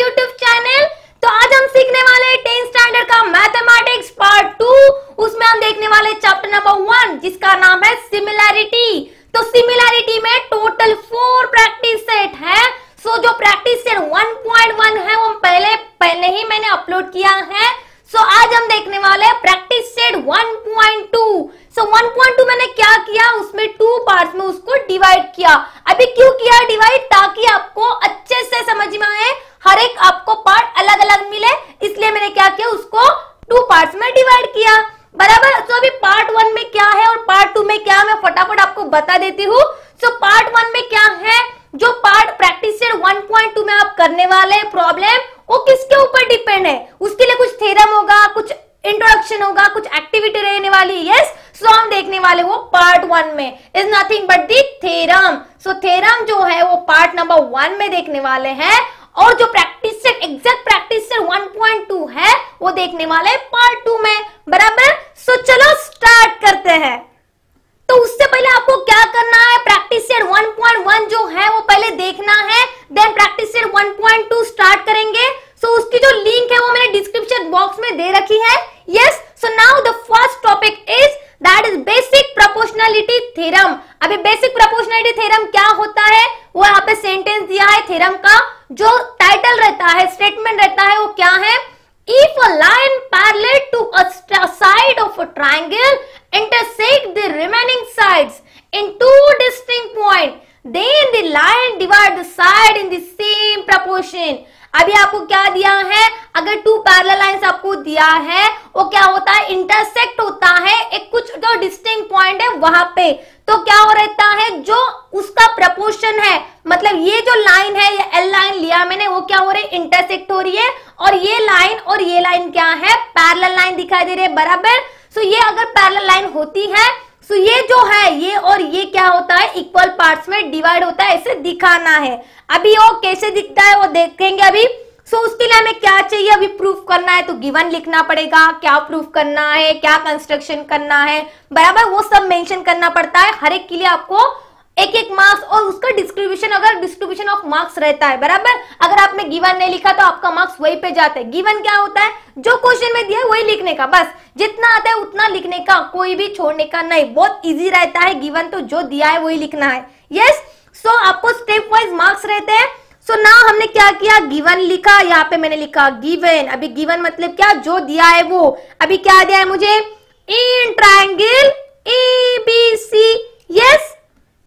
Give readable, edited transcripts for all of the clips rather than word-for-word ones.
YouTube channel. तो आज हम सीखने वाले 10th स्टैंडर्ड का मैथमेटिक्स पार्ट 2। उसमें हम देखने वाले चैप्टर नंबर 1 जिसका नाम है सिमिलैरिटी। तो सिमिलैरिटी में टोटल 4 प्रैक्टिस सेट है। सो जो प्रैक्टिस सेट 1.1 है वो पहले ही मैंने अपलोड किया है। सो आज हम देखने वाले प्रैक्टिस सेट 1.2। सो 1.2 मैंने क्या किया, उसमें 2 पार्ट्स में उसको डिवाइड किया। अभी क्यों किया डिवाइड, ताकि आपको अच्छे से समझ में आए, हर एक आपको पार्ट अलग अलग मिले, इसलिए मैंने क्या किया उसको 2 पार्ट्स में डिवाइड किया, बराबर। तो अभी पार्ट 1 में क्या है और पार्ट 2 में क्या है मैं फटाफट आपको बता देती हूँ। सो पार्ट 1 में क्या है, जो पार्ट प्रैक्टिस सेट 1.2 में आप करने वाले हैं प्रॉब्लम, वो किसके ऊपर डिपेंड है, उसके लिए कुछ थ्योरम होगा, कुछ इंट्रोडक्शन होगा, कुछ एक्टिविटी रहने वाली है। यस, सो हम देखने वाले वो पार्ट 1 में is nothing but the theorem. So theorem जो है वो पार्ट नंबर 1 में देखने वाले हैं, और जो practice set exact practice set 1.2 है वो देखने वाले पार्ट 2 में, बराबर। सो चलो स्टार्ट करते हैं। तो उससे पहले आपको क्या करना है, प्रैक्टिस सेट 1.1 जो है वो पहले देखना है, देन प्रैक्टिस सेट 1.2 स्टार्ट करेंगे। सो उसकी जो लिंक है वो मैंने डिस्क्रिप्शन बॉक्स में दे रखी है। Yes, so now the first topic is that is basic proportionality theorem. अभी बेसिक प्रोपोर्शनैलिटी थ्योरम क्या होता है, वो यहाँ पे सेंटेंस दिया है थ्योरम का, जो टाइटल रहता है, स्टेटमेंट रहता है, वो क्या है, If a line parallel to a side of a triangle intersect the remaining sides in 2 distinct points, then the line divide the side in the same proportion. अभी आपको क्या दिया है, अगर 2 पैरेलल लाइंस आपको दिया है, वो क्या होता है, इंटरसेक्ट होता है एक कुछ जो डिस्टिंक्ट पॉइंट है वहां पे, तो क्या हो रहता है, जो उसका प्रपोर्शन है, मतलब ये जो लाइन है, ये एल लाइन लिया मैंने, वो क्या हो रही है, इंटरसेक्ट हो रही है, और ये लाइन क्या है, पैरेलल लाइन दिखाई दे रही है, बराबर। सो ये अगर पैरेलल लाइन होती है, सो ये जो है, ये और ये क्या होता है, इक्वल पार्ट्स में डिवाइड होता है, ऐसे दिखाना है। अभी वो कैसे दिखता है वो देखेंगे अभी। सो उसके लिए हमें क्या चाहिए, अभी प्रूफ करना है तो गिवन लिखना पड़ेगा, क्या प्रूफ करना है, क्या कंस्ट्रक्शन करना है, बराबर, वो सब मेंशन करना पड़ता है। हर एक के लिए आपको 1-1 मार्क्स, और उसका डिस्ट्रीब्यूशन, अगर डिस्ट्रीब्यूशन ऑफ मार्क्स रहता है, बराबर। अगर आपने गिवन नहीं लिखा तो आपका मार्क्स वही पे जाते हैं। गिवन क्या होता है, जो क्वेश्चन में दिया है वही लिखने का, बस जितना आता है उतना लिखने का, कोई भी छोड़ने का नहीं, बहुत इजी रहता है गिवन, तो जो दिया है वही लिखना है। यस, सो आपको स्टेप वाइज मार्क्स रहते हैं। सो ना हमने क्या किया, गिवन लिखा, यहाँ पे मैंने लिखा गिवन। अभी गिवन मतलब क्या, जो दिया है वो। अभी क्या दिया है मुझे, इन ट्राइंगल एबीसी। यस,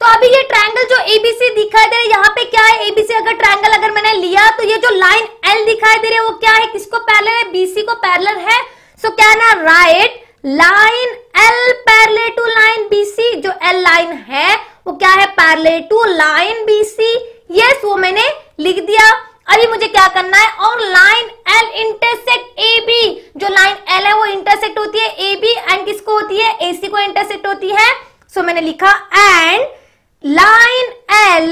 तो अभी ये ट्रायंगल जो एबीसी दिखाई दे रहा है, यहाँ पे क्या है, एबीसी अगर ट्रायंगल अगर मैंने लिया, तो ये जो लाइन एल दिखाई दे रही है वो क्या है, किसको पैरेलल है, बीसी को पैरेलल है। सो क्या ना, right line L parallel to line BC, जो एल लाइन है वो क्या है, parallel to line BC. Yes, वो मैंने लिख दिया। अभी मुझे क्या करना है, और लाइन एल इंटरसेक्ट एबी, जो लाइन एल है वो इंटरसेक्ट होती है एबी एंड किसको होती है, एसी को इंटरसेक्ट होती है। सो मैंने लिखा and line L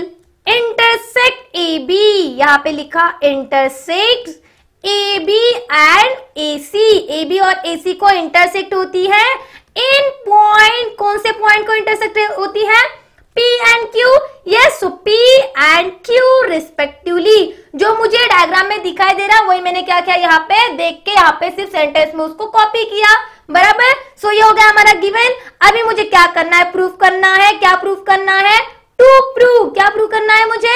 intersect AB, यहाँ पे लिखा intersect AB and AC, AB और एसी को इंटरसेक्ट होती है इन पॉइंट, कौन से पॉइंट को इंटरसेक्ट होती है, P and Q. Yes, so P and Q respectively, जो मुझे डायग्राम में दिखाई दे रहा वही मैंने क्या किया, यहाँ पे देख के यहाँ पे सिर्फ सेंटेंस में उसको कॉपी किया, बराबर। सो ये हो गया हमारा गिवन। अभी मुझे क्या करना है, प्रूफ करना है। क्या प्रूफ करना है, टू प्रूव। क्या प्रूव करना है मुझे,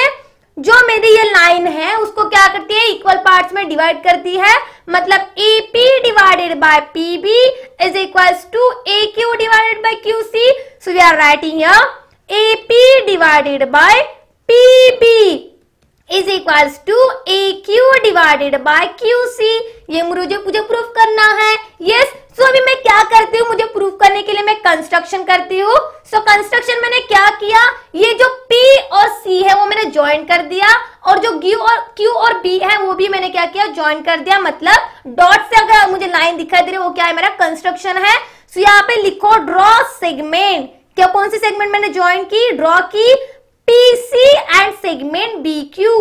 जो मेरी ये लाइन है उसको क्या करती है, इक्वल पार्ट्स में डिवाइड करती है, मतलब A P divided by P B is equals to A Q divided by Q C. So we are writing here A P divided by P B is equals to A Q divided by Q C. ये मुझे proof करना है। Yes, so अभी मैं क्या करती हूँ, मुझे प्रूफ करने के लिए मैं कंस्ट्रक्शन करती हूँ। सो कंस्ट्रक्शन मैंने क्या किया, ये जो P और C है वो मैंने ज्वाइन कर दिया, और जो Q और B है वो भी मैंने क्या किया, ज्वाइन कर दिया, मतलब डॉट से अगर मुझे लाइन दिखाई दे रही है वो क्या है, मेरा कंस्ट्रक्शन है। सो यहाँ पे लिखो ड्रॉ सेगमेंट। क्या, कौन सी सेगमेंट मैंने ज्वाइन की, ड्रॉ की, PC and segment B Q,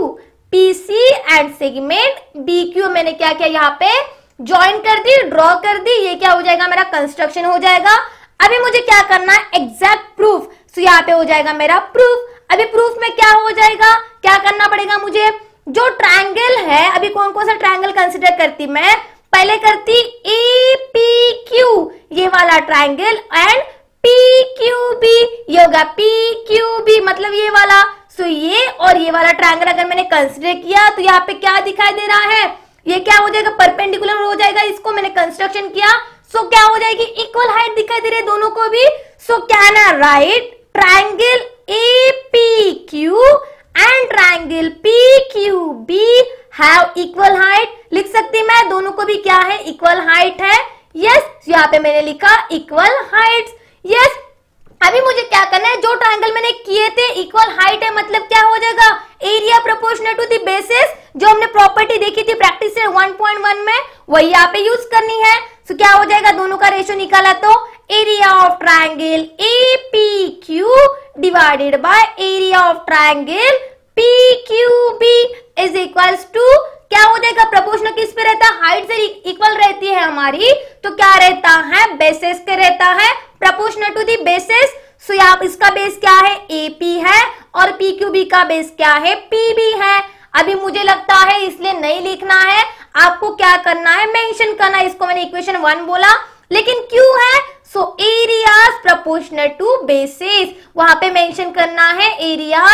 PC and segment B Q मैंने क्या किया, यहाँ पे ज्वाइन कर दी, ड्रॉ कर दी। ये क्या हो जाएगा, मेरा कंस्ट्रक्शन हो जाएगा। अभी मुझे क्या करना है, एग्जैक्ट प्रूफ। सो यहाँ पे हो जाएगा मेरा प्रूफ। अभी प्रूफ में क्या हो जाएगा, क्या करना पड़ेगा मुझे, जो ट्रायंगल है, अभी कौन कौन सा ट्रायंगल कंसिडर करती मैं, पहले करती APQ ये वाला ट्रायंगल एंड PQB ये होगा PQB मतलब ये वाला, सो ये और ये वाला ट्रायंगल अगर मैंने कंसिडर किया तो यहाँ पे क्या दिखाई दे रहा है, ये क्या हो जाएगा परपेंडिकुलर हो जाएगा, इसको मैंने कंस्ट्रक्शन किया सो क्या हो जाएगी इक्वल हाइट दिखाई दे रही है दोनों को भी, so can I write triangle APQ and triangle PQB have equal height, लिख सकती मैं दोनों को भी क्या है इक्वल हाइट है, यस यहाँ पे मैंने लिखा इक्वल हाइट्स, यस अभी मुझे क्या करना है जो ट्रायंगल मैंने किए थे इक्वल हाइट है मतलब क्या हो जाएगा area proportional to the bases, जो हमने प्रॉपर्टी देखी थी प्रैक्टिस 1.1 में वही यहाँ पे यूज करनी है, तो क्या हो जाएगा दोनों का रेशियो निकाला तो area of triangle APQ divided by area of triangle PQB is equals to क्या हो जाएगा प्रोपोर्शनल किस पे रहता है हाइट से इक्वल रहती है हमारी, तो क्या रहता है बेसिस पे रहता है proportional to the bases, so यहाँ इसका बेस क्या है AP है और PQB का बेस क्या है PB है, अभी मुझे लगता है इसलिए नहीं लिखना है आपको क्या करना है मेंशन करना, इसको मैंने इक्वेशन 1 बोला लेकिन क्यों है, so areas proportional to bases वहां पे मेंशन करना है area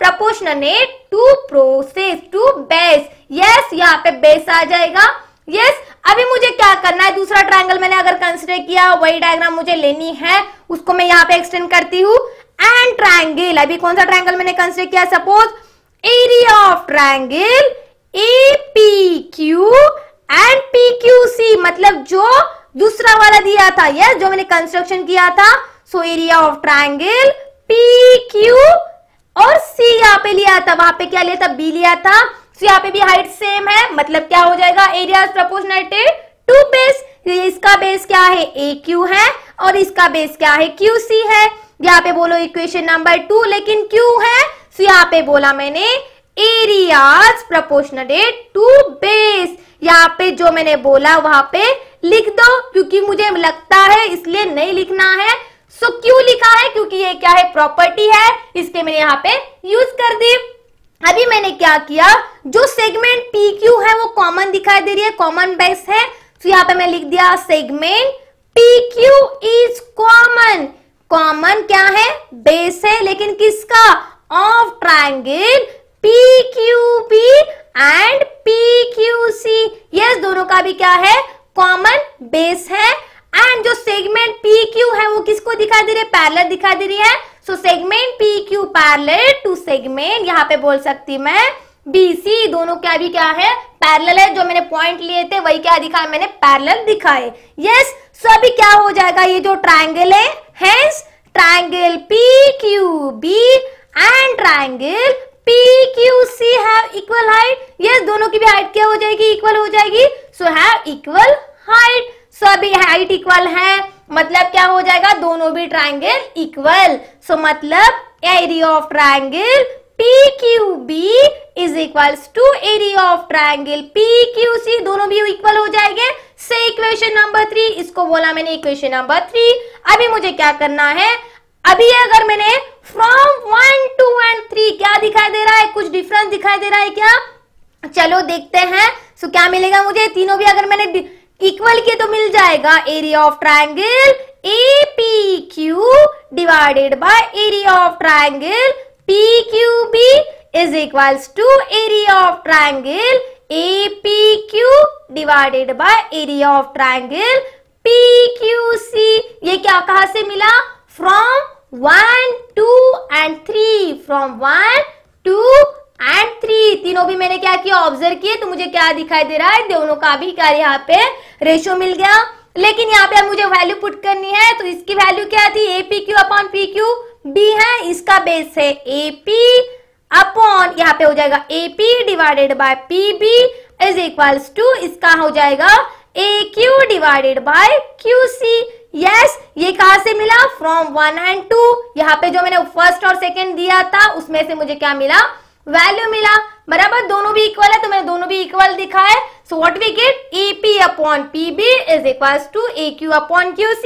proportionate to process to base, yes यहाँ पे बेस आ जाएगा, यस अभी मुझे क्या करना है दूसरा ट्रायंगल मैंने अगर कंसिडर किया वही डायग्राम मुझे लेनी है उसको मैं यहाँ पे एक्सटेंड करती हूँ एंड ट्रायंगल, अभी कौन सा ट्रायंगल मैंने कंसिडर किया suppose area of triangle APQ and PQC मतलब जो दूसरा वाला दिया था यस जो मैंने कंस्ट्रक्शन किया था, so area of triangle PQ और C यहाँ पे लिया था वहां पे क्या लिया था B लिया था, तो यहाँ पे भी हाइट सेम है मतलब क्या हो जाएगा एरिया प्रोपोर्शनल टू बेस, इसका बेस क्या है AQ है और इसका बेस क्या है QC है, यहाँ पे बोलो इक्वेशन नंबर 2 लेकिन Q है तो यहाँ पे बोला मैंने एरिया प्रोपोर्शनल टू बेस, यहाँ पे जो मैंने बोला वहां पे लिख दो क्योंकि मुझे लगता है इसलिए नहीं लिखना है, सो क्यों लिखा है क्योंकि ये क्या है प्रॉपर्टी है इसके मैंने यहाँ पे यूज कर दी, अभी मैंने क्या किया जो सेगमेंट PQ है वो कॉमन दिखाई दे रही है कॉमन बेस है तो यहाँ पे मैं लिख दिया segment PQ is common, common क्या है बेस है लेकिन किसका of triangle PQB and PQC, yes दोनों का भी क्या है कॉमन बेस है एंड जो सेगमेंट PQ है वो किसको दिखा दे रही है पैरेलल दिखा दे रही है, so segment PQ parallel to segment यहाँ पे बोल सकती मैं BC दोनों क्या भी क्या है पैरेलल है, जो मैंने पॉइंट लिए थे वही क्या दिखाया मैंने पैरेलल दिखाए, यस सो अभी क्या हो जाएगा ये जो ट्रायंगल है hence triangle PQB and triangle PQC have equal height, yes दोनों की भी हाइट क्या हो जाएगी इक्वल हो जाएगी, so have equal height, so अभी हाइट इक्वल है मतलब क्या हो जाएगा दोनों भी ट्रायंगल इक्वल, सो मतलब area of triangle PQB is equals to area of triangle PQC दोनों भी इक्वल हो जाएंगे, से इक्वेशन नंबर 3 इसको बोला मैंने इक्वेशन नंबर 3, अभी मुझे क्या करना है अभी अगर मैंने फ्रॉम 1, 2 एंड 3 क्या दिखाई दे रहा है कुछ डिफरेंस दिखाई दे रहा है क्या, चलो देखते हैं सो क्या मिलेगा मुझे, तीनों भी अगर मैंने इक्वल के तो मिल जाएगा area of triangle APQ divided by area of triangle PQB is equals to area of triangle APQ divided by area of triangle PQC, ये क्या कहां से मिला फ्रॉम 1, 2 एंड 3 फ्रॉम 1, 2 एंड 3 तीनों भी मैंने क्या किया ऑब्जर्व किए तो मुझे क्या दिखाई दे रहा है दोनों का भी क्या यहाँ पे रेशियो मिल गया, लेकिन यहाँ पे मुझे वैल्यू पुट करनी है तो इसकी वैल्यू क्या थी APQ/PQB है, इसका बेस है AP/ यहाँ पे हो जाएगा AP divided by PB is equals to इसका हो जाएगा AQ divided by QC, yes ये कहां से मिला फ्रॉम 1 एंड 2 यहाँ पे जो मैंने फर्स्ट और सेकेंड दिया था उसमें से मुझे क्या मिला वैल्यू मिला, बराबर दोनों भी इक्वल है तो मैंने दोनों भी इक्वल दिखाए, so what we get AP/PB is equals to AQ/QC,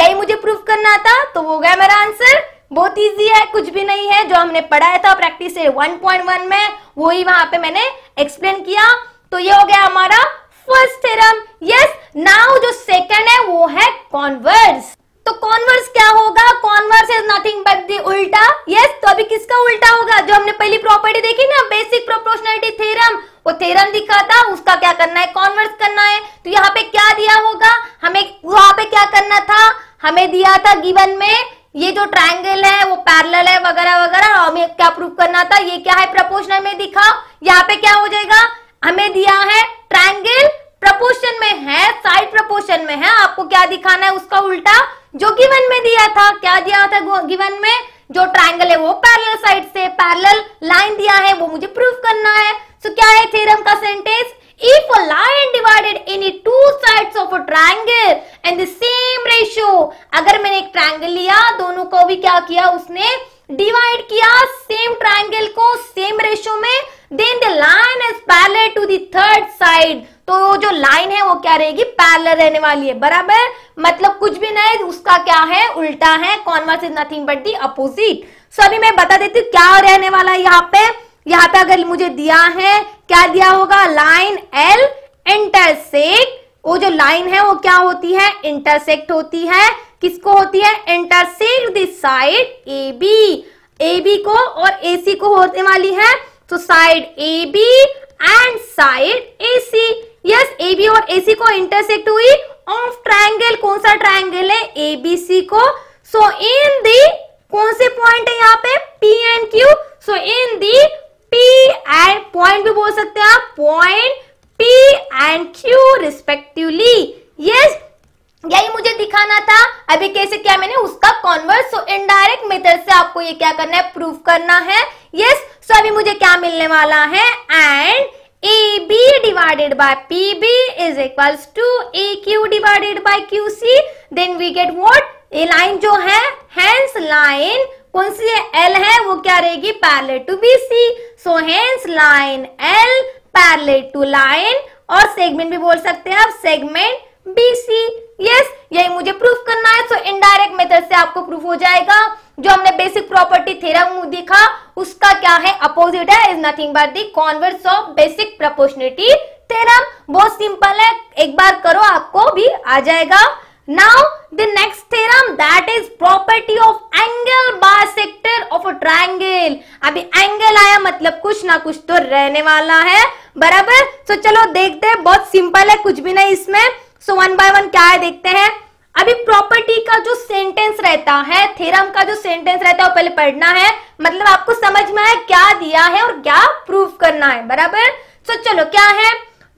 यही मुझे प्रूफ करना था तो हो गया मेरा आंसर, बहुत इजी है, कुछ भी नहीं है। जो हमने पढ़ाया था प्रैक्टिस 1.1 में वही वहां पे मैंने एक्सप्लेन किया। तो ये हो गया हमारा फर्स्ट थ्योरम। यस, नाउ जो सेकंड है वो है कॉन्वर्स। तो कॉन्वर्स क्या होगा? Converse is nothing but the उल्टा। यस, तो अभी किसका उल्टा होगा? जो हमने पहली प्रॉपर्टी देखी ना, बेसिक प्रोपोर्शनैलिटी थ्योरम, वो थ्योरम दिखाता उसका क्या करना है? कॉन्वर्स करना है। तो यहाँ पे क्या दिया होगा हमें? वहां पे क्या करना था हमें? दिया था गिवन में ये जो ट्रायंगल है वो पैरेलल है वगैरह वगैरह, हमें क्या प्रूव करना था? ये क्या है? प्रोपोर्शनल में दिखाओ। यहाँ पे क्या हो जाएगा? हमें दिया है ट्रायंगल प्रोपोर्शन में है, साइड प्रोपोर्शन में है, आपको क्या दिखाना है? उसका उल्टा जो गिवन में दिया था। क्या दिया था गिवन में? जो ट्रायंगल है वो पैरेलल साइड से पैरेलल लाइन दिया है, वो मुझे प्रूव करना है। सो क्या है थ्योरम का sentence? If a line divided any two sides of a triangle and the same ratio, अगर मैंने एक ट्रायंगल लिया, दोनों को भी क्या किया उसने? डिवाइड किया, सेम ट्रायंगल को सेम रेशियो में, then the line is parallel to the third side, तो जो लाइन है वो क्या रहेगी? पैरेलल रहने वाली है, बराबर। मतलब कुछ भी नहीं, उसका क्या है? उल्टा है। Converse is nothing but the opposite. So अभी मैं बता देती हूँ क्या रहने वाला है यहाँ पे। यहाँ पे अगर मुझे दिया है, क्या दिया होगा? लाइन L इंटरसेक्ट, वो जो लाइन है वो क्या होती है? इंटरसेक्ट होती है। किसको होती है? Intersect the side AB, AB को और AC को होने वाली है। तो side AB and side AC। Yes, AB और AC को इंटरसेक्ट हुई ऑफ ट्रायंगल। कौन सा ट्रायंगल है? ABC को। सो इन दी कौन से पॉइंट है यहाँ पे? P and Q। So in the P and point भी बोल सकते हैं आप, point P and Q respectively। yes, यही मुझे दिखाना था। अभी कैसे क्या मैंने उसका कॉन्वर्स, सो इनडायरेक्ट मेथड से आपको ये क्या करना है? प्रूव करना है। yes, सो अभी मुझे क्या मिलने वाला है? And AB divided by PB is equals to AQ divided by QC, then we get what? ये लाइन जो है, hence line कौन सी है? L है, वो क्या रहेगी? Parallel to BC। So hence line L parallel to line, और सेगमेंट भी बोल सकते हैं आप, सेगमेंट BC। यस, यही मुझे प्रूफ करना है। सो इनडायरेक्ट मेथड से आपको प्रूफ हो जाएगा। जो हमने बेसिक प्रॉपर्टी थ्योरम देखा उसका क्या है? अपोजिट है, is nothing but the converse of basic proportionality theorem. बहुत सिंपल है, एक बार करो आपको भी आ जाएगा। Now the next theorem, that is property of angle bisector of a triangle। अभी एंगल आया मतलब कुछ ना कुछ तो रहने वाला है, बराबर। तो चलो देखते हैं, बहुत सिंपल है, कुछ भी नहीं इसमें। सो वन बाय वन क्या है देखते हैं। अभी प्रॉपर्टी का जो सेंटेंस रहता है, थ्योरम का जो सेंटेंस रहता है वो पहले पढ़ना है, मतलब आपको समझ में आए क्या दिया है और क्या प्रूव करना है, बराबर। सो चलो क्या है?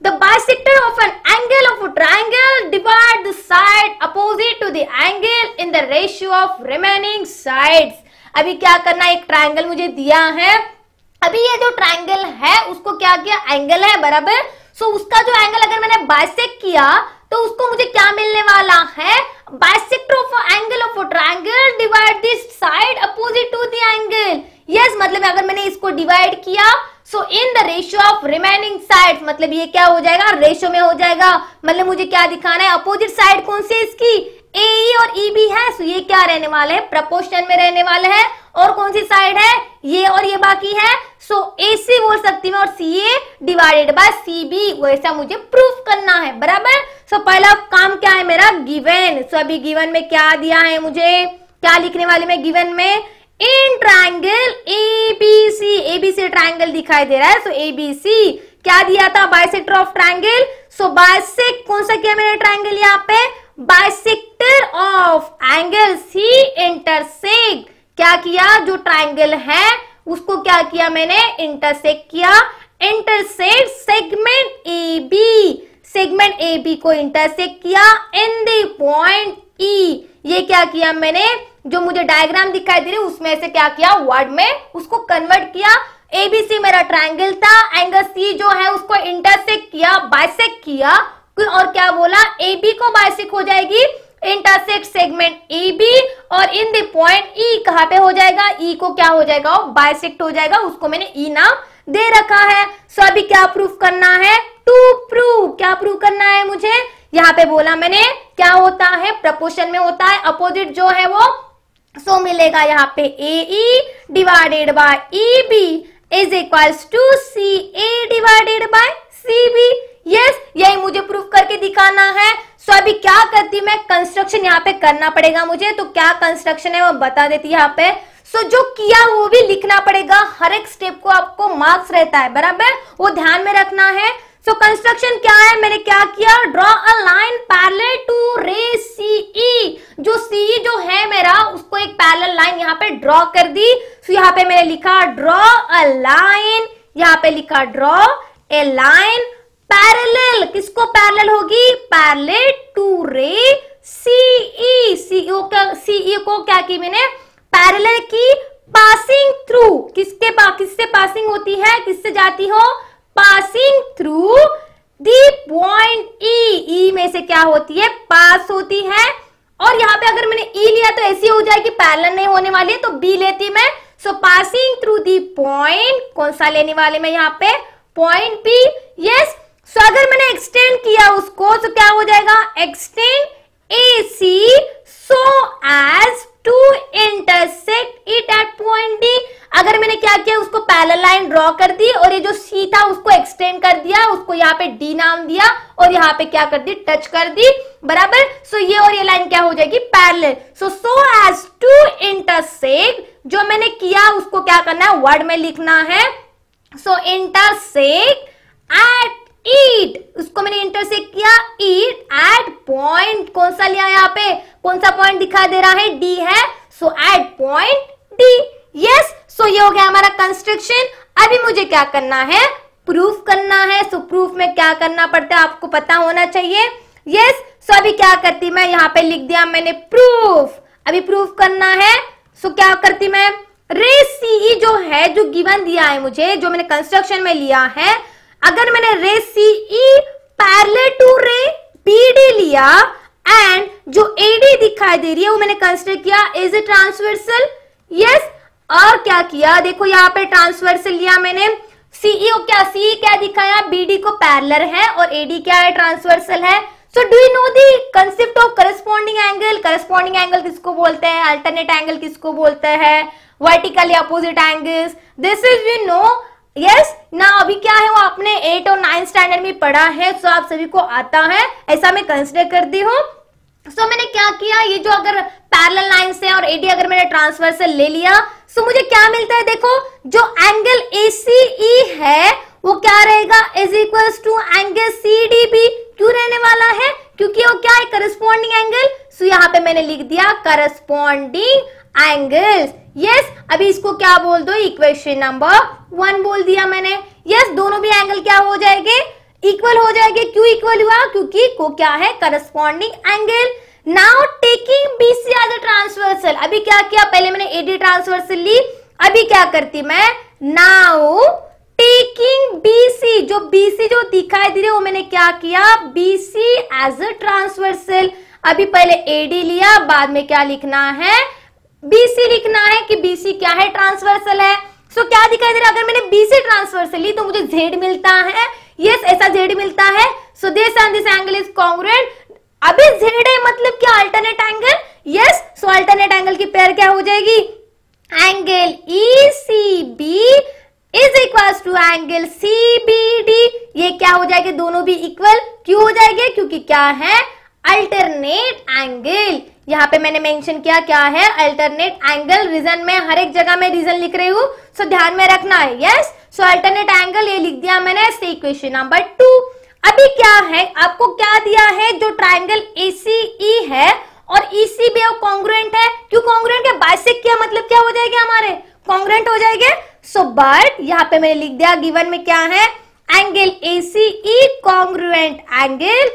The bisector of an angle of a triangle divide the side opposite to the angle in the ratio of remaining sides। अभी क्या करना? एक ट्रायंगल मुझे दिया है। अभी ये जो ट्रायंगल है उसको क्या किया? एंगल है, बराबर। सो उसका जो एंगल अगर मैंने बाइसेक्ट किया तो उसको मुझे क्या मिलने वाला है? Bisector of angle of a triangle divide this side opposite to the angle. Yes, मतलब अगर मैंने इसको डिवाइड किया, so in the ratio of remaining sides, मतलब ये क्या हो जाएगा? रेशियो में हो जाएगा। मतलब मुझे क्या दिखाना है? अपोजिट साइड कौन सी है इसकी? AE और EB है। सो ये क्या रहने वाला है? प्रोपोर्शन में रहने वाला है। और कौन सी साइड है? ये और ये बाकी है। सो AC बोल सकती हूँ और CA डिवाइडेड बाय CB, वैसा मुझे प्रूफ करना है, बराबर। सो पहला काम क्या है मेरा? गिवन। सो अभी गिवन में क्या दिया है मुझे? क्या लिखने वाले में? गिवन में in triangle ABC, ABC triangle दिखाई दे रहा है। सो ABC क्या दिया था? Bisector of triangle. So bisect कौन सा किया मैंने ट्रायंगल? यहाँ पे bisector of angle C intersect. क्या किया? जो ट्रायंगल है उसको क्या किया मैंने? इंटरसेक्ट किया। Intersect segment AB, segment AB को इंटरसेक्ट किया इन द पॉइंट E। ये क्या किया मैंने? जो मुझे डायग्राम दिखाई दे रही उसमें से क्या किया? वर्ड में उसको कन्वर्ट किया। ABC मेरा ट्रायंगल था, एंगल C जो है उसको इंटरसेक्ट किया, बाइसेक्ट किया, और क्या बोला? AB को बाइसेक्ट हो जाएगी, इंटरसेक्ट सेगमेंट AB, और इन द पॉइंट E कहाँ पे हो जाएगा? E को क्या हो जाएगा? बाइसेक्ट हो जाएगा। उसको मैंने E नाम दे रखा है। सो अभी क्या प्रूफ करना है? To prove. क्या प्रूव करना है मुझे? यहाँ पे बोला मैंने क्या होता है? प्रपोर्शन में होता है, अपोजिट जो है वो सो मिलेगा यहाँ पे AE divided by EB is equals to CA divided by CB। Yes, यही मुझे प्रूव करके दिखाना है। सो अभी क्या करती मैं, कंस्ट्रक्शन यहाँ पे करना पड़ेगा मुझे। तो क्या कंस्ट्रक्शन है वो बता देती है यहाँ पे। सो जो किया वो भी लिखना पड़ेगा, हर एक स्टेप को आपको मार्क्स रहता है, बराबर, वो ध्यान में रखना है। सो कंस्ट्रक्शन क्या है, मैंने क्या किया, draw a line parallel to ray CE. जो सीई जो है मेरा, उसको एक पैरेलल लाइन यहाँ पे ड्रॉ कर दी। सो यहाँ पे मैंने लिखा ड्रॉ अ लाइन, यहाँ पे लिखा ड्रॉ ए लाइन पैरेलल, किसको पैरेलल होगी, parallel to ray CE. CE को क्या की मैंने, पैरेलल की, पासिंग थ्रू, किससे पासिंग होती है, किससे जाती हो, passing through the point E में से क्या होती है, पास होती है। और यहाँ पे अगर मैंने ई लिया तो ऐसी हो जाएगी, पैरेलल नहीं होने वाली है तो बी लेती मैं। So passing through the point, कौन सा लेने वाले मैं यहाँ पे, पॉइंट बी। यस, सो अगर मैंने एक्सटेंड किया उसको तो क्या हो जाएगा, extend A C so as to intersect it at point D. अगर मैंने क्या किया, उसको पैरेलल लाइन ड्रॉ कर दी और ये जो सी था उसको एक्सटेंड कर दिया, उसको यहाँ पे डी नाम दिया और यहाँ पे क्या कर दी, टच कर दी, बराबर। सो ये और ये लाइन क्या हो जाएगी, parallel. So as to intersect, जो मैंने किया उसको क्या करना है, वर्ड में लिखना है। सो इंटरसेक्ट एट ईट, उसको मैंने इंटरसेक्ट किया, ईट एट पॉइंट, कौन सा लिया, यहाँ पे कौन सा पॉइंट दिखा दे रहा है, डी है। So at point D. Yes, so ये हो गया हमारा कंस्ट्रक्शन। अभी मुझे क्या करना है, प्रूफ करना है। सो प्रूफ में क्या करना पड़ता है आपको पता होना चाहिए। यस, सो अभी क्या करती मैं, यहाँ पे लिख दिया मैंने प्रूफ, अभी प्रूफ करना है। सो क्या करती मैं, रे सीई जो है, जो गिवन दिया है मुझे, जो मैंने कंस्ट्रक्शन में लिया है, अगर मैंने ray CE parallel to ray BD लिया एंड जो एडी दिखाई दे रही है वो मैंने कंसिडर किया एज ए ट्रांसवर्सल। यस, और क्या किया, देखो यहाँ पे ट्रांसवर्सल लिया मैंने। सीई को क्या, सीई क्या दिखाया, बीडी को पैरेलल है और एडी क्या है, ट्रांसवर्सल है। So do you know the concept of corresponding angle. Corresponding angle किसको बोलते हैं, अल्टरनेट एंगल किसको बोलते हैं, वर्टिकल या opposite angles, this is you know. Yes, ना अभी क्या है वो आपने 8 और 9 स्टैंडर्ड में पढ़ा है, सो आप सभी को आता है, ऐसा मैं कंसिडर करती हूँ। सो मैंने क्या किया, ये जो अगर पैरेलल लाइंस है और एडी अगर मैंने ट्रांसवर्सल ले लिया, सो मुझे क्या मिलता है, देखो जो एंगल ACE है वो क्या रहेगा, is equals to angle CDB। क्यों रहने वाला है, क्योंकि वो क्या है, करस्पॉन्डिंग एंगल। सो यहाँ पे मैंने लिख दिया करस्पॉन्डिंग एंगल्स। यस, अभी इसको क्या बोल दो, इक्वेशन नंबर 1 बोल दिया मैंने। यस, दोनों भी एंगल क्या हो जाएंगे, इक्वल हो जाएंगे। क्यों इक्वल हुआ, क्योंकि को क्या है, corresponding angle. Now taking BC as a transversal, अभी क्या किया, पहले मैंने AD ट्रांसवर्सल ली, अभी क्या करती मैं, नाउ टेकिंग BC, जो BC जो दिखाई दे रही है वो मैंने क्या किया, BC एज अ ट्रांसवर्सल। अभी पहले AD लिया, बाद में क्या लिखना है, BC लिखना है कि BC क्या है, ट्रांसवर्सल है। सो क्या दिखाई दे रहा है, अगर मैंने BC ट्रांसवर्सल ली तो मुझे Z मिलता है। यस, ऐसा Z मिलता है। So this and this angle is congruent. अभी Z है मतलब क्या, alternate angle. Yes, so alternate angle की पेयर क्या हो जाएगी, angle ECB is equals to angle CBD। ये क्या हो जाएगी, दोनों भी इक्वल। क्यों हो जाएंगे, क्योंकि क्या है, अल्टरनेट एंगल। यहाँ पे मैंने मेंशन किया क्या है, अल्टरनेट एंगल। रीजन में हर एक जगह में रीजन लिख रही हूँ, सो ध्यान में रखना है। यस, सो अल्टरनेट एंगल ये लिख दिया मैंने, इक्वेशन नंबर 2। अभी क्या है, आपको क्या दिया है, जो ट्राइंगल ACE है और ECB कॉन्ग्रुएंट है। क्यों कॉन्ग्रुएंट है, बाइसेक्ट किया मतलब क्या हो जाएगा, हमारे कॉन्ग्रुएंट हो जाएंगे। सो बट यहाँ पे मैंने लिख दिया, गिवन में क्या है, angle ACE congruent angle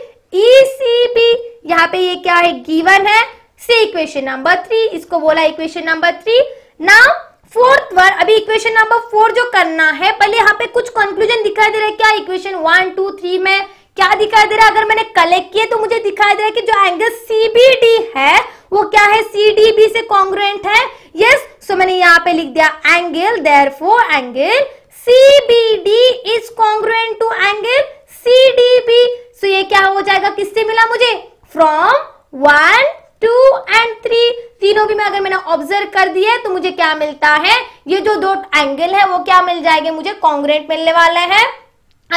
ECB। यहाँ पे ये क्या है, गिवन है। से इक्वेशन नंबर 3, इसको बोला equation number 3। Now fourth one, अभी इक्वेशन नंबर 4 जो करना है, पहले यहाँ पे कुछ कंक्लूजन दिखाई दे रहा है क्या, इक्वेशन 1, 2, 3 में क्या दिखाई दे रहा है, अगर मैंने कलेक्ट किया तो मुझे दिखाई दे रहा है कि जो एंगल CBD है वो क्या है, CDB से कॉन्ग्रुएंट है। यस, सो मैंने यहाँ पे लिख दिया angle, therefore angle CBD is congruent to angle CDB। So ये क्या हो जाएगा, किससे मिला मुझे, फ्रॉम 1 टू एंड थ्री, तीनों भी मैं अगर मैंने ऑब्जर्व कर दिए तो मुझे क्या मिलता है, ये जो दो एंगल है वो क्या मिल जाएंगे, मुझे कॉन्ग्रेंट मिलने वाला है।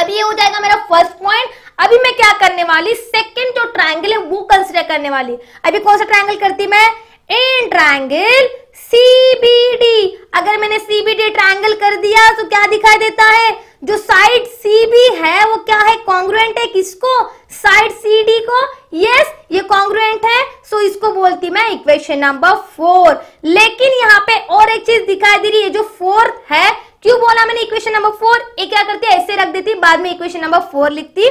अब ये हो जाएगा मेरा फर्स्ट पॉइंट। अभी मैं क्या करने वाली, सेकंड जो ट्रायंगल है वो कंसिडर करने वाली। अभी कौन सा ट्रायंगल करती मैं, इन ट्रायंगल सीबीडी। अगर मैंने सीबीडी ट्रायंगल कर दिया तो क्या दिखाई देता है, जो साइड सीबी है वो क्या है, कॉन्ग्रुएंट है किसको, साइड सीडी को। यस, ये कॉन्ग्रुएंट है, सो इसको बोलती मैं इक्वेशन नंबर 4। लेकिन यहाँ पे और एक चीज दिखाई दे रही है, जो फोर्थ है, क्यों बोला मैंने इक्वेशन नंबर 4, एक क्या करती है ऐसे रख देती, बाद में इक्वेशन नंबर 4 लिखती।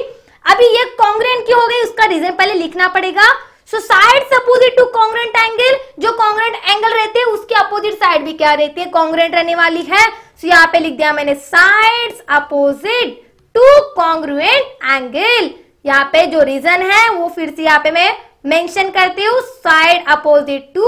अभी ये कॉन्ग्रुएंट क्यों हो गई, उसका रीजन पहले लिखना पड़ेगा। So sides opposite to congruent angle, जो कॉन्ग्रुएंट एंगल रहते हैं उसके अपोजिट साइड भी क्या रहती है, कॉन्ग्रुएंट रहने वाली है। सो यहाँ पे लिख दिया मैंने sides opposite to congruent angle. यहाँ पे जो रीजन है वो फिर से यहाँ पे मैं मेंशन करती हूँ, side opposite to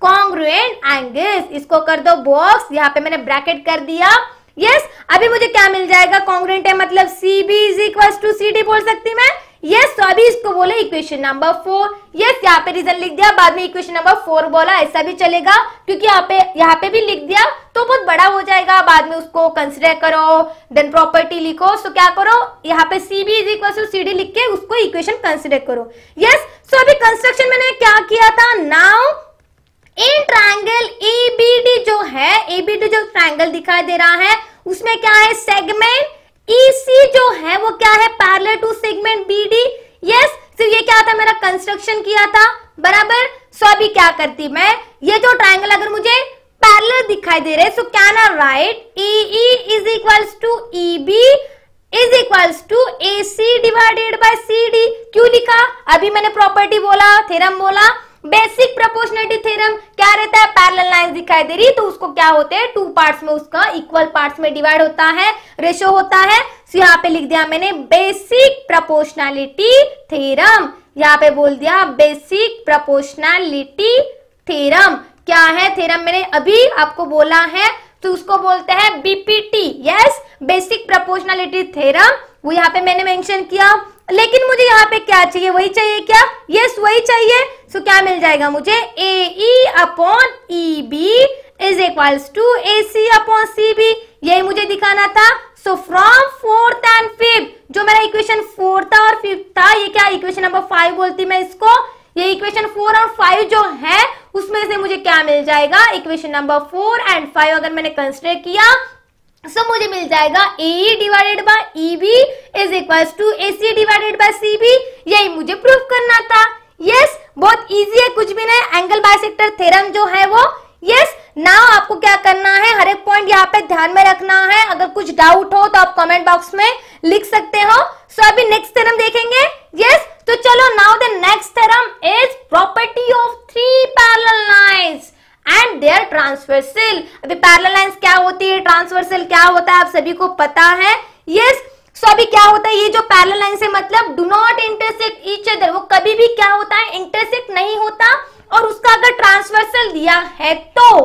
congruent angles, इसको कर दो बॉक्स, यहाँ पे मैंने ब्रैकेट कर दिया। यस, अभी मुझे क्या मिल जाएगा, कॉन्ग्रुएंट है मतलब CB is equals to CD बोल सकती मैं। यस, तो अभी इसको बोले इक्वेशन नंबर 4। यस, यहाँ पे रीजन लिख दिया, बाद में इक्वेशन नंबर 4 बोला, ऐसा भी चलेगा क्योंकि यहाँ पे भी लिख दिया तो बहुत बड़ा हो जाएगा, बाद में उसको कंसिडर करो, देन प्रॉपर्टी लिखो। सो क्या करो, यहाँ पे CB is equals to CD लिख के उसको इक्वेशन कंसिडर करो। यस, सो अभी कंस्ट्रक्शन मैंने क्या किया था, नाउ इन ट्रायंगल ABD जो है, ABD जो ट्रायंगल दिखाई दे रहा है उसमें क्या है, सेगमेंट EC जो है वो क्या है, parallel to segment BD। Yes, तो ये क्या था, मेरा कंस्ट्रक्शन किया था, बराबर। सो अभी क्या करती मैं, ये जो ट्रायंगल अगर मुझे पैरेलल दिखाई दे रहे, so can I write AE is equals to EB is equals to AC divided by CD। क्यों लिखा, अभी मैंने प्रॉपर्टी बोला, थ्योरम बोला, बेसिक प्रोपोर्शनलिटी थ्योरम, क्या रहता है, पैरेलल लाइंस दिखाई दे रही तो उसको क्या होते हैं, टू पार्ट्स में, उसका इक्वल पार्ट्स में डिवाइड होता है, रेशियो होता है। सो यहाँ पे लिख दिया मैंने बेसिक प्रोपोर्शनलिटी थ्योरम, यहाँ पे बोल दिया बेसिक प्रोपोर्शनलिटी थ्योरम। क्या है थ्योरम, मैंने अभी आपको बोला है, तो उसको बोलते हैं BPT। Yes, basic proportionality theorem, वो यहाँ पे मैंने मेंशन किया। लेकिन मुझे यहाँ पे क्या चाहिए, वही चाहिए क्या, यस वही चाहिए। सो क्या मिल जाएगा मुझे, AE upon EB is equals to AC upon CB, यही मुझे दिखाना था। So from fourth and fifth, जो मेरा इक्वेशन 4 था और 5 था, ये क्या इक्वेशन नंबर 5 बोलती मैं इसको। ये इक्वेशन 4 और 5 जो है उसमें से मुझे क्या मिल जाएगा, इक्वेशन नंबर 4 एंड 5 अगर मैंने कंसिडर किया सो मुझे मिल जाएगा AE divided by EB is equals to AC divided by CB, यही मुझे प्रूफ करना था। यस, बहुत इजी है, कुछ भी नहीं, एंगल बाइसेक्टर थ्योरम जो है वो। यस, नाउ आपको क्या करना है, हर एक पॉइंट यहाँ पे ध्यान में रखना है। अगर कुछ डाउट हो तो आप कमेंट बॉक्स में लिख सकते हो। सो अभी नेक्स्ट थ्योरम देखेंगे। यस, तो चलो, now the next theorem is property of 3 parallel lines and their transversal. अभी पैरेलल लाइंस क्या होती है, ट्रांसवर्सल क्या होता है, आप सभी को पता है। यस, सो अभी क्या होता है, ये जो पैरेलल लाइंस है मतलब do not intersect each other, वो कभी भी क्या होता है, इंटरसेक्ट नहीं होता, और उसका अगर ट्रांसवर्सल दिया है तो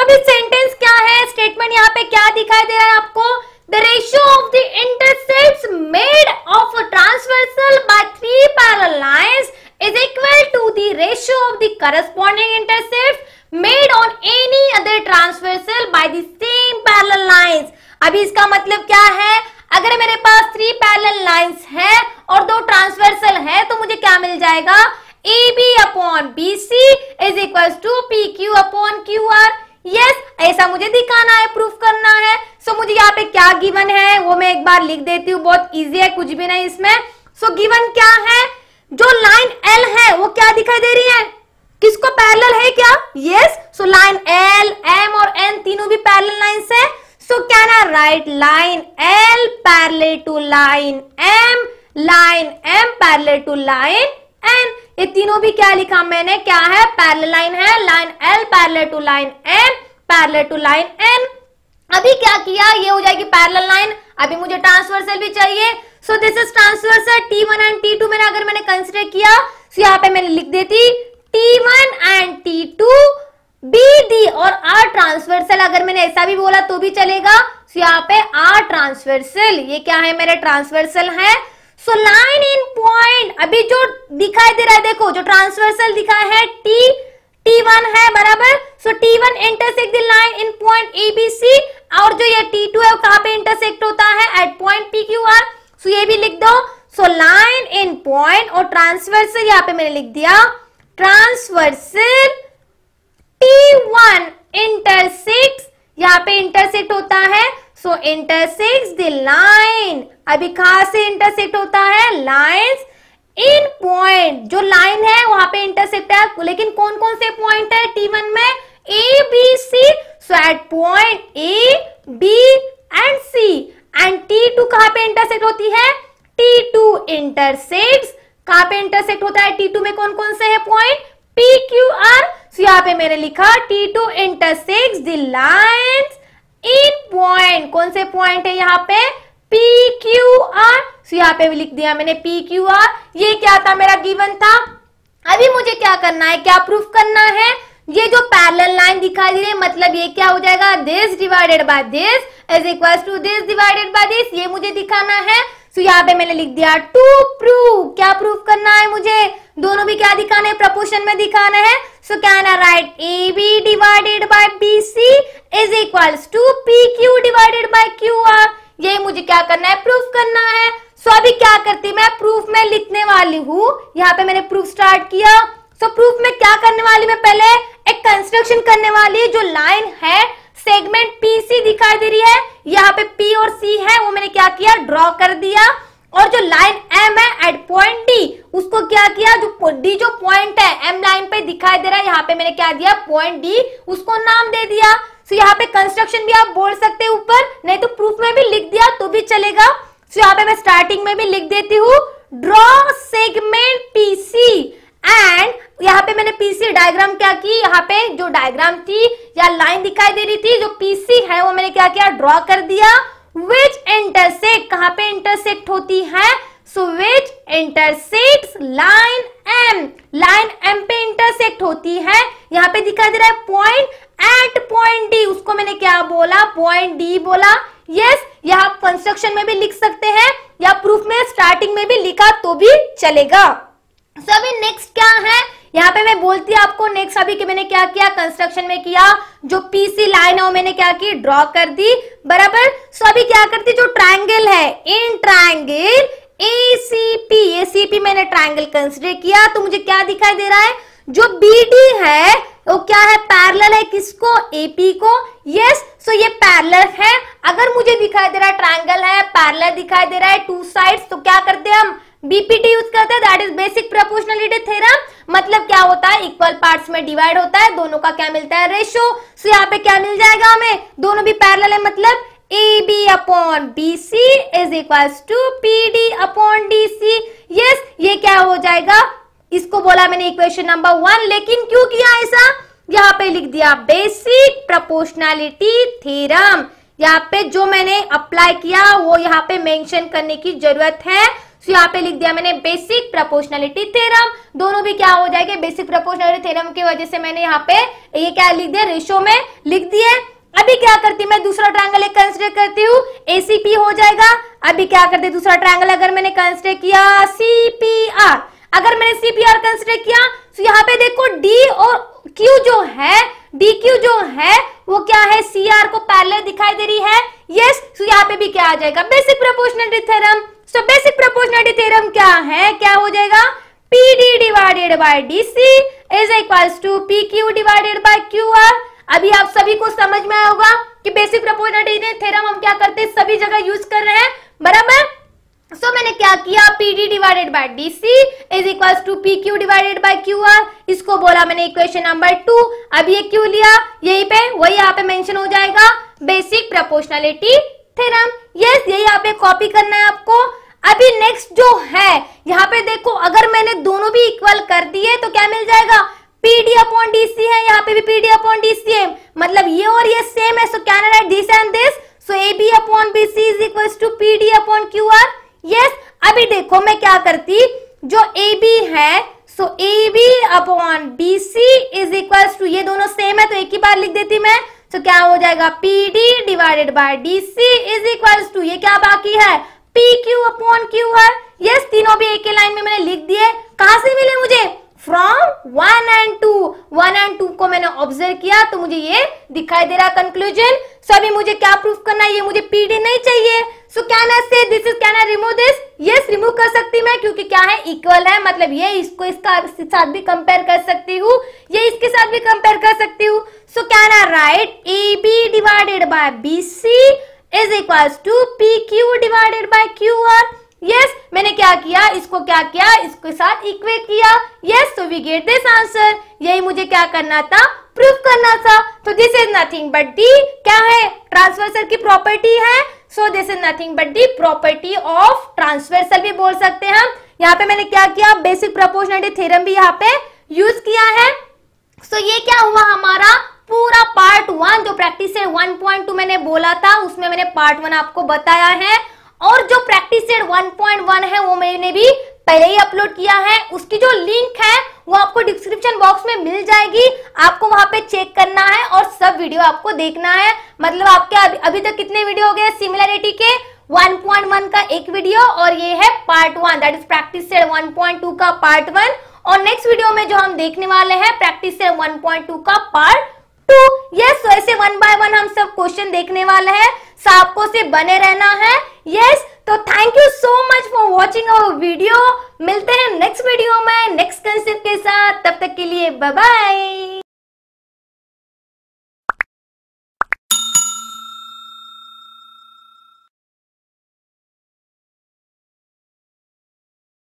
अभी सेंटेंस क्या है, स्टेटमेंट यहाँ पे क्या दिखाई दे रहा है आपको, the ratio of the intersects made of a transversal by 3 parallel lines is equal to the ratio of the corresponding intersects made on any other transversal by the same parallel lines. अभी इसका मतलब क्या है, अगर मेरे पास 3 parallel lines है और 2 transversal है तो मुझे क्या मिल जाएगा, AB upon BC is equal to PQ upon QR। Yes, ऐसा मुझे दिखाना है, प्रूफ करना है। सो मुझे यहाँ पे क्या गिवन है वो मैं एक बार लिख देती हूँ, बहुत इजी है, कुछ भी नहीं इसमें। सो गिवन क्या है, जो लाइन L है वो क्या दिखाई दे रही है, किसको पैरेलल है क्या, yes. So line L, M और N तीनों भी पैरेलल लाइंस है। So can I write line L parallel to line M parallel to line N, ये तीनों भी क्या लिखा मैंने, क्या है, पैरेलल लाइन है, line L parallel to line M parallel to line N। अभी क्या किया, ये हो जाएगी पैरेलल लाइन, अभी मुझे ट्रांसवर्सल भी चाहिए। So this is transversal T1 and T2 मैंने अगर मैंने कंसीडर किया, सो यहाँ पे मैंने लिख देती T1 and T2 be the और R ट्रांसवर्सल, अगर मैंने ऐसा भी बोला तो भी चलेगा। सो यहाँ पे R ट्रांसवर्सल, ये क्या है, मेरा ट्रांसवर्सल है। सो 9 इन पॉइंट अभी जो दिखाई दे रहा है, देखो जो ट्रांसवर्सल दिखाया है T1 है बराबर। So T1 intersect the line in point ABC और जो ये T2 है कहां पे इंटरसेक्ट होता है एट पॉइंट PQR। सो ये भी लिख दो। सो लाइन इन पॉइंट और ट्रांसवर्सल यहाँ पे मैंने लिख दिया ट्रांसवर्सल T1 इंटरसेक्ट, यहाँ पे इंटरसेक्ट होता है। सो इंटरसेक्ट द लाइन, अभी कहां से इंटरसेक्ट होता है लाइंस इन पॉइंट, जो लाइन है वहां पे इंटरसेक्ट है, लेकिन कौन कौन से पॉइंट है T1 में A B C. So at point A B and C and T2 कहां पे इंटरसेक्ट होती है T2 इंटरसेक्ट, कहां पे इंटरसेक्ट होता है T2 में कौन कौन से है पॉइंट PQR। सो यहाँ पे मैंने लिखा T2 intersect the lines in point, कौन से पॉइंट है यहाँ पे PQR। सो यहाँ पे भी लिख दिया मैंने PQR। ये क्या था मेरा गिवन था। अभी मुझे क्या करना है, क्या प्रूफ करना है, ये जो पैरेलल लाइन दिखाई दे रही है मतलब ये क्या हो जाएगा this divided by this is equal to this divided by this, ये मुझे दिखाना है। सो यहाँ पे मैंने लिख दिया टू प्रूव, क्या प्रूव करना है मुझे, दोनों भी क्या दिखाना है प्रपोर्शन में दिखाना है। So can I write A B divided by B C is equal to P Q divided by Q R, ये मुझे क्या करना है प्रूफ करना है। सो अभी क्या करती मैं प्रूफ में लिखने वाली हूँ, यहाँ पे मैंने प्रूफ स्टार्ट किया। सो प्रूफ में क्या करने वाली मैं पहले एक कंस्ट्रक्शन करने वाली, जो लाइन है सेगमेंट PC दिखाई दे रही है, यहाँ पे P और C है वो मैंने क्या किया ड्रॉ कर दिया, और जो लाइन M है एट पॉइंट D उसको क्या किया, जो D जो पॉइंट है M लाइन पे दिखाई दे रहा है यहाँ पे मैंने क्या दिया पॉइंट D उसको नाम दे दिया। सो यहाँ पे कंस्ट्रक्शन भी आप बोल सकते हैं ऊपर, नहीं तो प्रूफ में भी लिख दिया तो भी चलेगा। सो यहाँ पे मैं स्टार्टिंग में भी लिख देती हूँ ड्रॉ सेगमेंट PC एंड यहाँ पे मैंने PC डायग्राम क्या की, यहाँ पे जो डायग्राम थी या लाइन दिखाई दे रही थी जो PC है वो मैंने क्या किया ड्रॉ कर दिया विच इंटरसेक्ट, कहाँ पे इंटरसेक्ट होती है। So which intersect line M पे इंटरसेक्ट होती है, यहाँ पे दिखाई दे रहा है पॉइंट एट पॉइंट D, उसको मैंने क्या बोला पॉइंट D बोला। यस, यह आप कंस्ट्रक्शन में भी लिख सकते हैं या प्रूफ में स्टार्टिंग में भी लिखा तो भी चलेगा। सो अभी नेक्स्ट क्या है, यहाँ पे मैं बोलती हूँ आपको नेक्स्ट अभी कि मैंने क्या किया कंस्ट्रक्शन में किया, जो PC लाइन है वो मैंने क्या की ड्रॉ कर दी बराबर। सो अभी क्या करती जो ट्रायंगल है इन ट्रायंगल ACP मैंने ट्रायंगल कंसीडर किया, तो मुझे क्या दिखाई दे रहा है जो BD है वो क्या है पैरेलल है किसको AP को। यस, सो ये पैरेलल है, अगर मुझे दिखाई दे रहा है ट्रायंगल है पैरेलल दिखाई दे रहा है टू साइड्स, तो क्या करते हैं हम BPT यूज करते हैं, that is basic proportionality theorem, मतलब क्या होता है इक्वल पार्ट्स में डिवाइड होता है दोनों का क्या मिलता है रेशियो। सो यहाँ पे क्या मिल जाएगा हमें दोनों भी पैरेलल है, मतलब AB upon BC is equal to PD upon DC। Yes, ये क्या हो जाएगा, इसको बोला मैंने इक्वेशन नंबर 1, लेकिन क्यों किया ऐसा यहाँ पे लिख दिया बेसिक प्रोपोर्शनैलिटी थ्योरम, यहाँ पे जो मैंने अप्लाई किया वो यहाँ पे मेंशन करने की जरूरत है। सो यहाँ पे लिख दिया मैंने बेसिक प्रोपोर्शनैलिटी थ्योरम, दोनों भी क्या हो जाएंगे बेसिक प्रोपोर्शनैलिटी थ्योरम की वजह से मैंने यहाँ पे ये क्या लिख दिया रेशो में लिख दिए। अभी क्या करती मैं दूसरा ट्रायंगल एक कंसीडर करती हूँ ACP हो जाएगा। अभी क्या करते दूसरा ट्रायंगल अगर मैंने कंसीडर किया CPR, अगर मैंने CPR कंसीडर किया, तो यहाँ पे देखो D और Q जो है DQ जो है वो क्या है CR को पैरेलल दिखाई दे रही है। यस, तो यहाँ पे भी क्या आ जाएगा basic proportionality theorem. So basic proportionality theorem क्या है, क्या हो जाएगा PD divided by DC is equals to PQ divided by QR। अभी आप सभी को समझ में आया होगा कि बेसिक प्रोपोर्शनैलिटी थ्योरम हम क्या करते हैं सभी जगह यूज कर रहे हैं बराबर। सो मैंने क्या किया PD divided by DC is equals to PQ divided by QR, इसको बोला मैंने इक्वेशन नंबर 2। अब ये क्यों लिया, यही पे वही यहाँ पे मेंशन हो जाएगा बेसिक प्रोपोर्शनैलिटी थ्योरम। यस, यही यहाँ पे कॉपी करना है आपको। अभी नेक्स्ट जो है यहाँ पे देखो अगर मैंने दोनों भी इक्वल कर दिए तो क्या मिल जाएगा PD अपॉन DC है, यहाँ पे भी PD अपॉन DC है, मतलब ये और ये सेम है। So can I write this and this, so AB upon BC is equals to PD upon QR। Yes, अभी देखो मैं क्या करती जो AB है, so AB upon BC is equals to, ये दोनों सेम है तो एक ही बार लिख देती मैं। सो क्या हो जाएगा PD divided by DC is equals to, ये क्या बाकी है PQ अपॉन QR। यस तीनों भी एक ही लाइन में मैंने लिख दिए। कहां से मिले मुझे? From 1 and 2। 1 and 2 को मैंने ऑब्जर्व किया तो मुझे ये दिखाई दे रहा कंक्लूजन। सो अभी मुझे क्या प्रूफ करना है? ये मुझे पीडी नहीं चाहिए। सो can I say this is, can I remove this? Yes remove कर सकती मैं, क्योंकि क्या है इक्वल है, मतलब ये इसको इसका साथ भी कंपेयर कर सकती हूँ, ये इसके साथ भी कंपेयर कर सकती हूँ। So can I write A B divided by B C is equals to P Q divided by Q R. Yes मैंने क्या किया इसके साथ इक्वेट किया। Yes so we get this answer. यही मुझे क्या करना था? प्रूफ करना था। तो this is nothing but the क्या है? ट्रांसफर सेल की प्रॉपर्टी है। So this is nothing but the property of transversal भी बोल सकते हैं हम। यहाँ पे मैंने क्या किया? बेसिक प्रोपोर्शनलिटी थ्योरम भी यहाँ पे यूज किया है। सो ये क्या हुआ हमारा पूरा पार्ट वन, जो प्रैक्टिस 1.2 मैंने बोला था उसमें मैंने पार्ट वन आपको बताया है, और जो प्रैक्टिस सेट 1.1 है वो मैंने भी पहले ही अपलोड किया है। उसकी जो लिंक है वो आपको डिस्क्रिप्शन बॉक्स में मिल जाएगी, आपको वहां पे चेक करना है और सब वीडियो आपको देखना है। मतलब आपके अभी तक कितने वीडियो हो गए सिमिलरिटी के? 1.1 का एक वीडियो, और ये है part one, that is practice set 1.2 का पार्ट वन, और नेक्स्ट वीडियो में जो हम देखने वाले हैं प्रैक्टिस सेट 1.2 का पार्ट। यस तो ऐसे 1 by 1 हम सब क्वेश्चन देखने वाले हैं, आपको से बने रहना है। यस तो thank you so much for watching our video. मिलते हैं नेक्स्ट वीडियो में नेक्स्ट कंसेप्ट के साथ, तब तक के लिए बाय बाय।